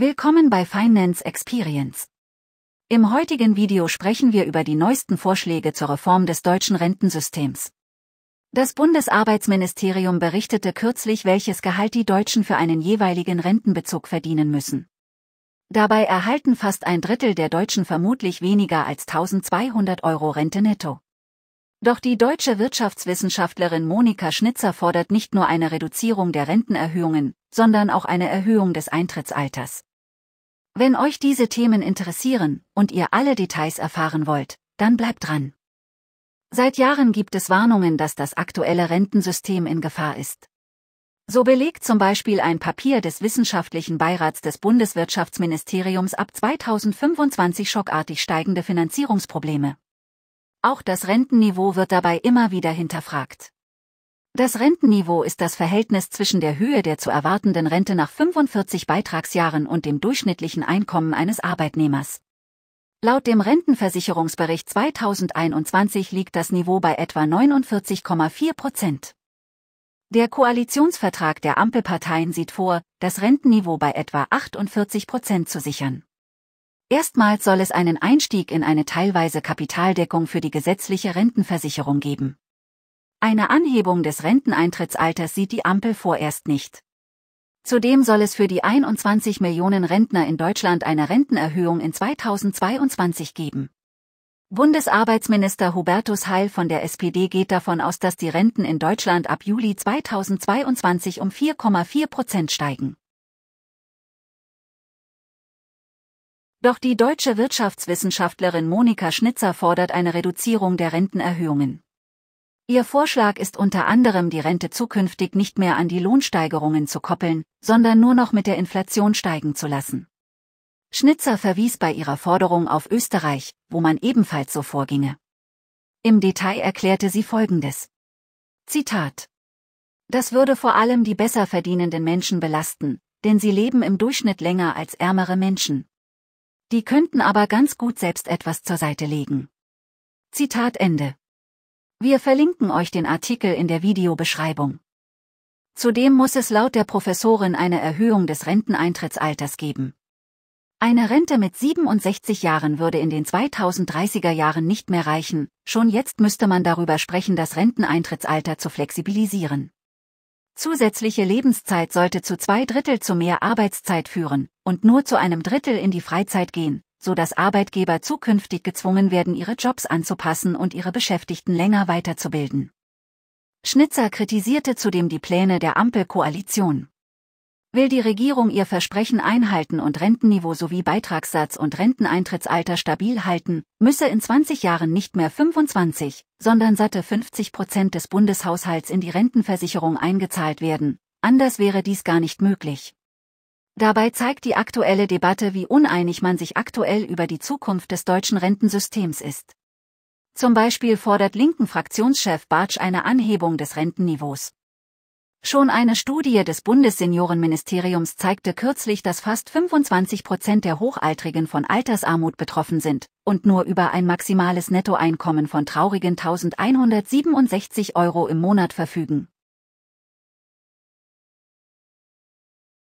Willkommen bei Finance Experience. Im heutigen Video sprechen wir über die neuesten Vorschläge zur Reform des deutschen Rentensystems. Das Bundesarbeitsministerium berichtete kürzlich, welches Gehalt die Deutschen für einen jeweiligen Rentenbezug verdienen müssen. Dabei erhalten fast ein Drittel der Deutschen vermutlich weniger als 1.200 € Rente netto. Doch die deutsche Wirtschaftswissenschaftlerin Monika Schnitzer fordert nicht nur eine Reduzierung der Rentenerhöhungen, sondern auch eine Erhöhung des Eintrittsalters. Wenn euch diese Themen interessieren und ihr alle Details erfahren wollt, dann bleibt dran. Seit Jahren gibt es Warnungen, dass das aktuelle Rentensystem in Gefahr ist. So belegt zum Beispiel ein Papier des Wissenschaftlichen Beirats des Bundeswirtschaftsministeriums ab 2025 schockartig steigende Finanzierungsprobleme. Auch das Rentenniveau wird dabei immer wieder hinterfragt. Das Rentenniveau ist das Verhältnis zwischen der Höhe der zu erwartenden Rente nach 45 Beitragsjahren und dem durchschnittlichen Einkommen eines Arbeitnehmers. Laut dem Rentenversicherungsbericht 2021 liegt das Niveau bei etwa 49,4%. Der Koalitionsvertrag der Ampelparteien sieht vor, das Rentenniveau bei etwa 48% zu sichern. Erstmals soll es einen Einstieg in eine teilweise Kapitaldeckung für die gesetzliche Rentenversicherung geben. Eine Anhebung des Renteneintrittsalters sieht die Ampel vorerst nicht. Zudem soll es für die 21 Millionen Rentner in Deutschland eine Rentenerhöhung in 2022 geben. Bundesarbeitsminister Hubertus Heil von der SPD geht davon aus, dass die Renten in Deutschland ab Juli 2022 um 4,4% steigen. Doch die deutsche Wirtschaftswissenschaftlerin Monika Schnitzer fordert eine Reduzierung der Rentenerhöhungen. Ihr Vorschlag ist unter anderem, die Rente zukünftig nicht mehr an die Lohnsteigerungen zu koppeln, sondern nur noch mit der Inflation steigen zu lassen. Schnitzer verwies bei ihrer Forderung auf Österreich, wo man ebenfalls so vorginge. Im Detail erklärte sie Folgendes. Zitat: Das würde vor allem die besser verdienenden Menschen belasten, denn sie leben im Durchschnitt länger als ärmere Menschen. Die könnten aber ganz gut selbst etwas zur Seite legen. Zitat Ende. Wir verlinken euch den Artikel in der Videobeschreibung. Zudem muss es laut der Professorin eine Erhöhung des Renteneintrittsalters geben. Eine Rente mit 67 Jahren würde in den 2030er Jahren nicht mehr reichen, schon jetzt müsste man darüber sprechen, das Renteneintrittsalter zu flexibilisieren. Zusätzliche Lebenszeit sollte zu 2/3 zu mehr Arbeitszeit führen und nur zu 1/3 in die Freizeit gehen, so dass Arbeitgeber zukünftig gezwungen werden, ihre Jobs anzupassen und ihre Beschäftigten länger weiterzubilden. Schnitzer kritisierte zudem die Pläne der Ampelkoalition. Will die Regierung ihr Versprechen einhalten und Rentenniveau sowie Beitragssatz und Renteneintrittsalter stabil halten, müsse in 20 Jahren nicht mehr 25, sondern satte 50% des Bundeshaushalts in die Rentenversicherung eingezahlt werden, anders wäre dies gar nicht möglich. Dabei zeigt die aktuelle Debatte, wie uneinig man sich aktuell über die Zukunft des deutschen Rentensystems ist. Zum Beispiel fordert linken Fraktionschef Bartsch eine Anhebung des Rentenniveaus. Schon eine Studie des Bundesseniorenministeriums zeigte kürzlich, dass fast 25% der Hochaltrigen von Altersarmut betroffen sind und nur über ein maximales Nettoeinkommen von traurigen 1.167 € im Monat verfügen.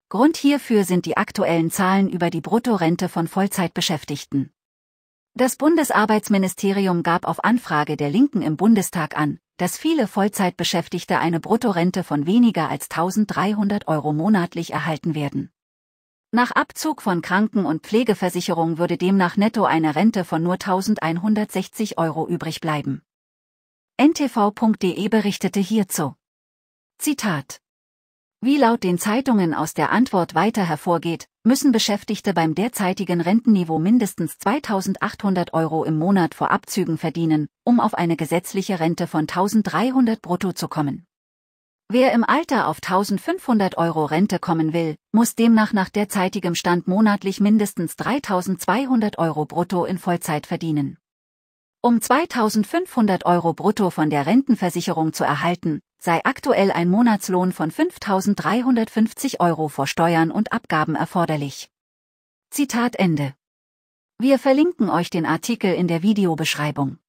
Grund hierfür sind die aktuellen Zahlen über die Bruttorente von Vollzeitbeschäftigten. Das Bundesarbeitsministerium gab auf Anfrage der Linken im Bundestag an, dass viele Vollzeitbeschäftigte eine Bruttorente von weniger als 1.300 € monatlich erhalten werden. Nach Abzug von Kranken- und Pflegeversicherung würde demnach netto eine Rente von nur 1.160 € übrig bleiben. ntv.de berichtete hierzu. Zitat: Wie laut den Zeitungen aus der Antwort weiter hervorgeht, müssen Beschäftigte beim derzeitigen Rentenniveau mindestens 2.800 € im Monat vor Abzügen verdienen, um auf eine gesetzliche Rente von 1.300 brutto zu kommen. Wer im Alter auf 1.500 € Rente kommen will, muss demnach nach derzeitigem Stand monatlich mindestens 3.200 € brutto in Vollzeit verdienen. Um 2.500 € brutto von der Rentenversicherung zu erhalten, sei aktuell ein Monatslohn von 5.350 € vor Steuern und Abgaben erforderlich. Zitat Ende. Wir verlinken euch den Artikel in der Videobeschreibung.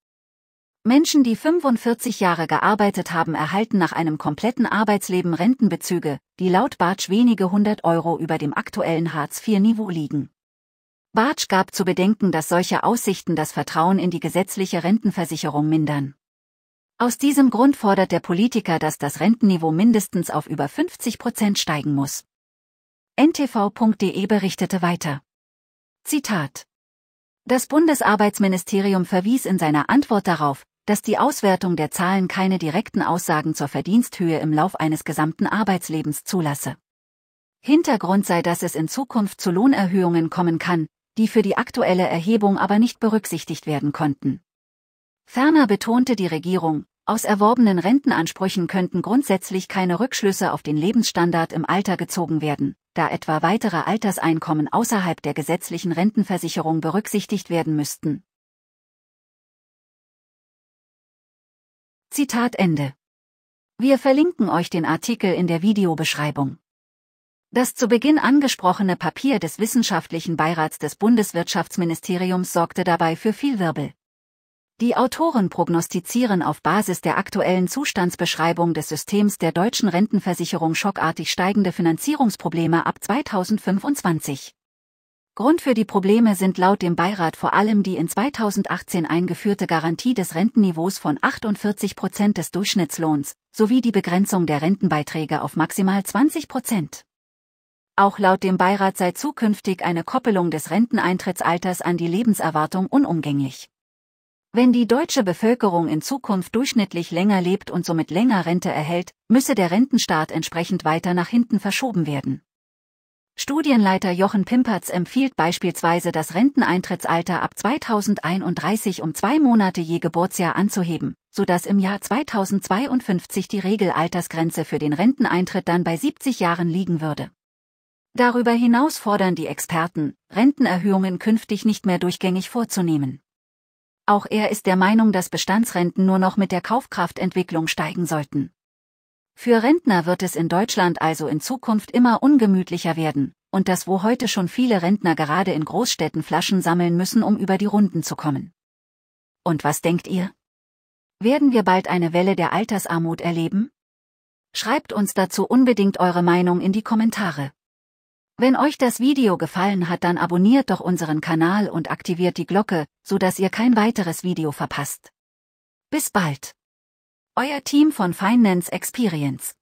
Menschen, die 45 Jahre gearbeitet haben, erhalten nach einem kompletten Arbeitsleben Rentenbezüge, die laut Bartsch wenige hundert Euro über dem aktuellen Hartz-IV-Niveau liegen. Bartsch gab zu bedenken, dass solche Aussichten das Vertrauen in die gesetzliche Rentenversicherung mindern. Aus diesem Grund fordert der Politiker, dass das Rentenniveau mindestens auf über 50% steigen muss. ntv.de berichtete weiter. Zitat: Das Bundesarbeitsministerium verwies in seiner Antwort darauf, dass die Auswertung der Zahlen keine direkten Aussagen zur Verdiensthöhe im Lauf eines gesamten Arbeitslebens zulasse. Hintergrund sei, dass es in Zukunft zu Lohnerhöhungen kommen kann, die für die aktuelle Erhebung aber nicht berücksichtigt werden konnten. Ferner betonte die Regierung, aus erworbenen Rentenansprüchen könnten grundsätzlich keine Rückschlüsse auf den Lebensstandard im Alter gezogen werden, da etwa weitere Alterseinkommen außerhalb der gesetzlichen Rentenversicherung berücksichtigt werden müssten. Zitat Ende. Wir verlinken euch den Artikel in der Videobeschreibung. Das zu Beginn angesprochene Papier des Wissenschaftlichen Beirats des Bundeswirtschaftsministeriums sorgte dabei für viel Wirbel. Die Autoren prognostizieren auf Basis der aktuellen Zustandsbeschreibung des Systems der deutschen Rentenversicherung schockartig steigende Finanzierungsprobleme ab 2025. Grund für die Probleme sind laut dem Beirat vor allem die in 2018 eingeführte Garantie des Rentenniveaus von 48% des Durchschnittslohns, sowie die Begrenzung der Rentenbeiträge auf maximal 20%. Auch laut dem Beirat sei zukünftig eine Koppelung des Renteneintrittsalters an die Lebenserwartung unumgänglich. Wenn die deutsche Bevölkerung in Zukunft durchschnittlich länger lebt und somit länger Rente erhält, müsse der Rentenstart entsprechend weiter nach hinten verschoben werden. Studienleiter Jochen Pimpertz empfiehlt beispielsweise, das Renteneintrittsalter ab 2031 um 2 Monate je Geburtsjahr anzuheben, sodass im Jahr 2052 die Regelaltersgrenze für den Renteneintritt dann bei 70 Jahren liegen würde. Darüber hinaus fordern die Experten, Rentenerhöhungen künftig nicht mehr durchgängig vorzunehmen. Auch er ist der Meinung, dass Bestandsrenten nur noch mit der Kaufkraftentwicklung steigen sollten. Für Rentner wird es in Deutschland also in Zukunft immer ungemütlicher werden, und das, wo heute schon viele Rentner gerade in Großstädten Flaschen sammeln müssen, um über die Runden zu kommen. Und was denkt ihr? Werden wir bald eine Welle der Altersarmut erleben? Schreibt uns dazu unbedingt eure Meinung in die Kommentare. Wenn euch das Video gefallen hat, dann abonniert doch unseren Kanal und aktiviert die Glocke, sodass ihr kein weiteres Video verpasst. Bis bald. Euer Team von Finance Experience.